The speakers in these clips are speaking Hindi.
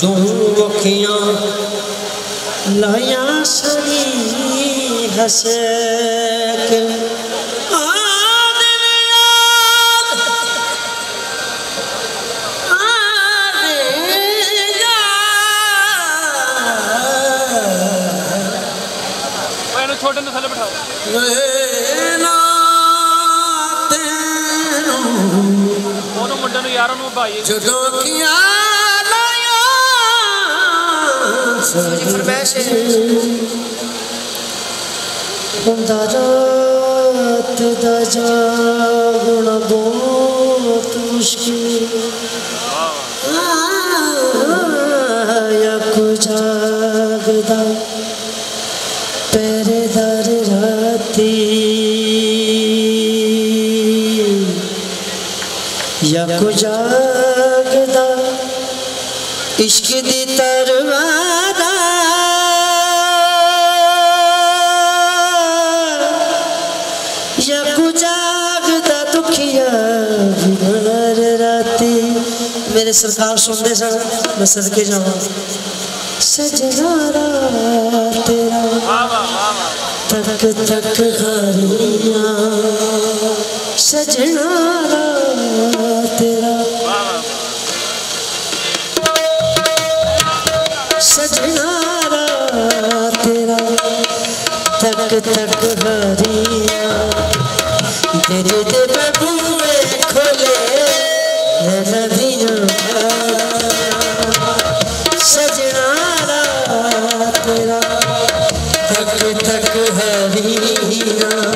जो अखियां लाया सनी हस छोटे तो थले बिठाओ मुंडे यारों भाई फरमैश बंदा रात दा जागना बहुत मुश्किल या को जागदा पहरेदार राती या को जागदा इश्क दी तरवा मेरे सरकार सुनते सन मैं सदके जावा। सजना राह तेरा तक तक हरी आं, सजना राह तेरा, सजना राह तेरा तक तक हरी आं, तेरे दे बबूए खोले सजना राह तेरा तक तक हरी आं।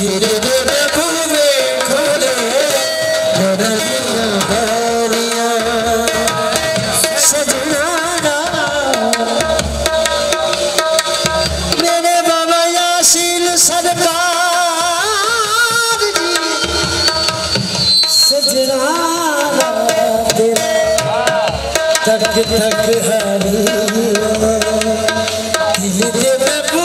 Dil de babu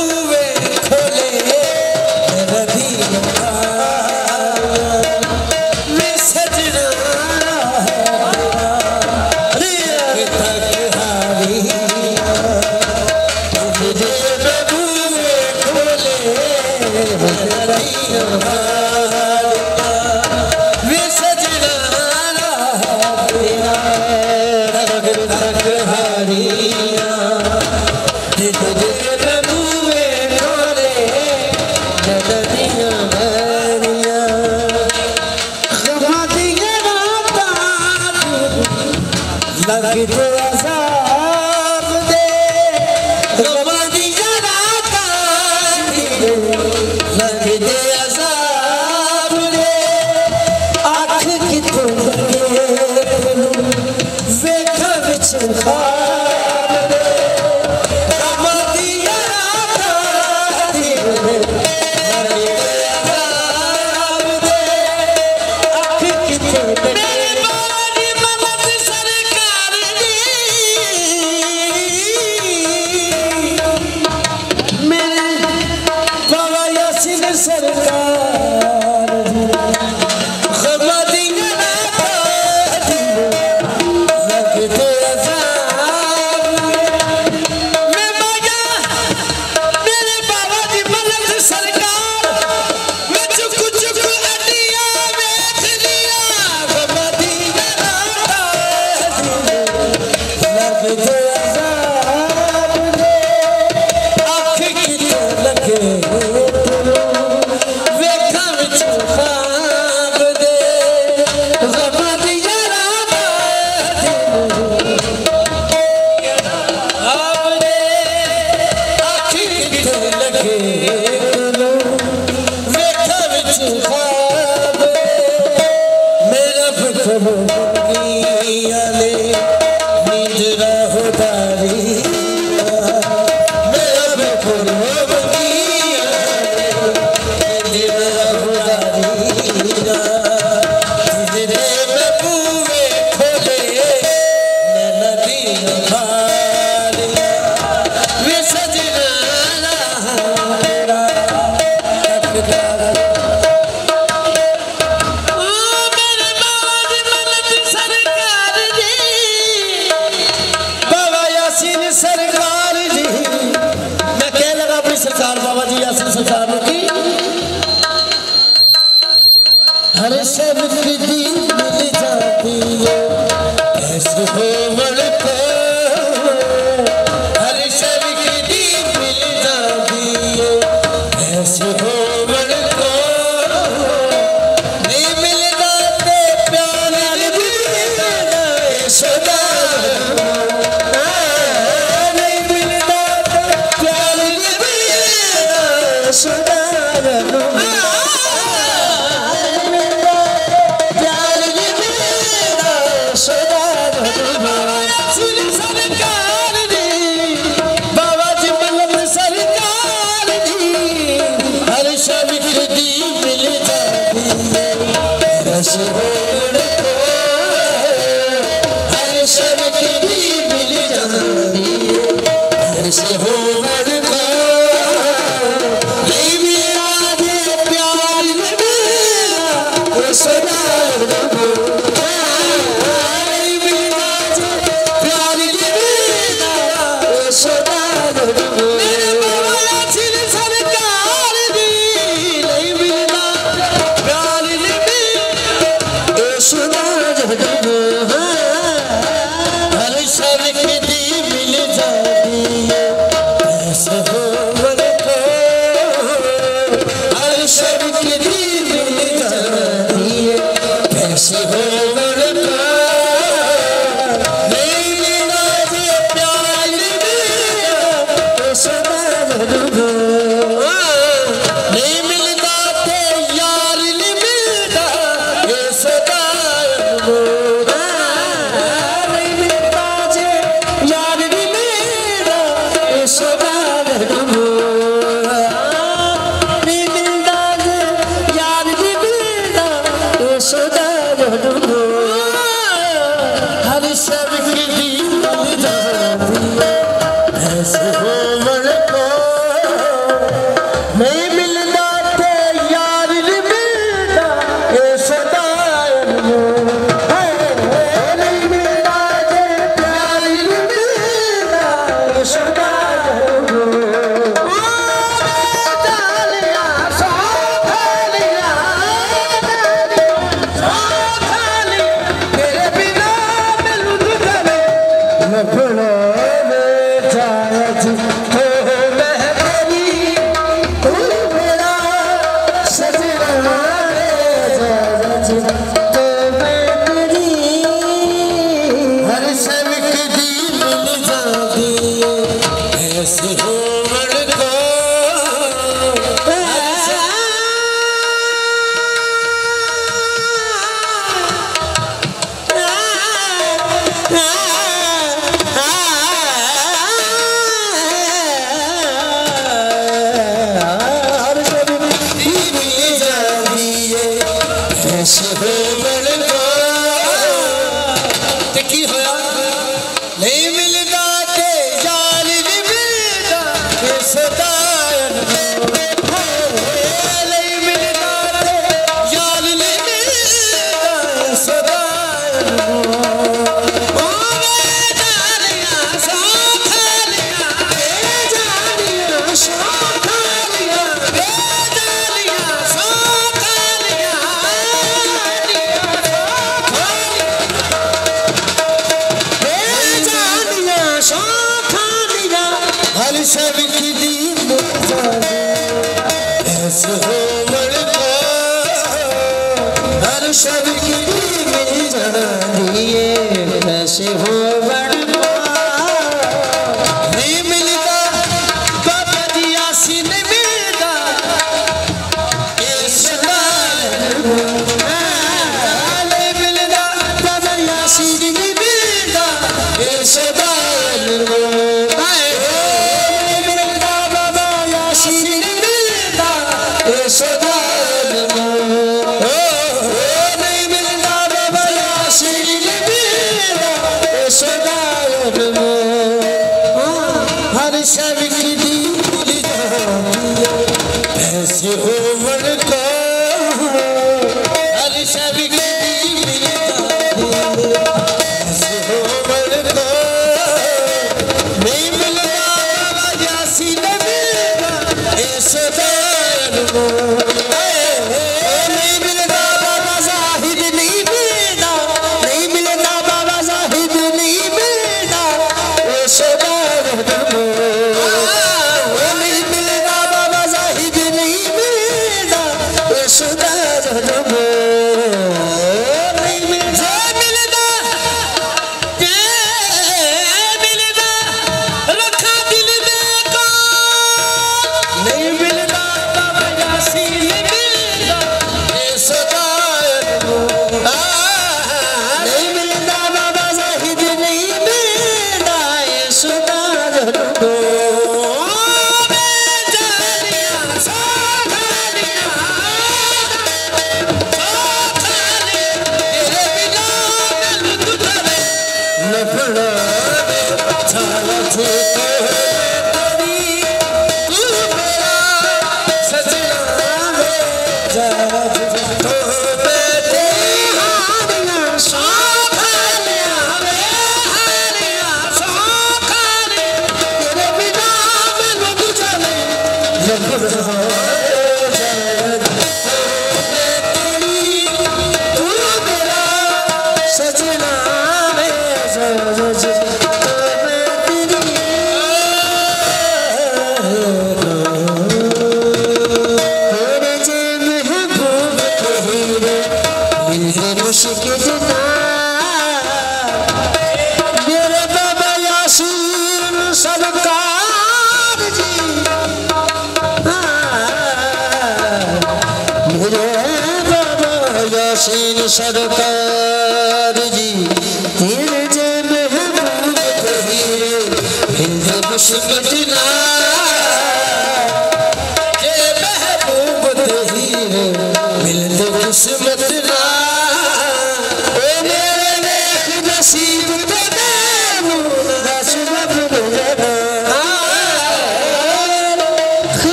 मिलता बाबा जी आसीन में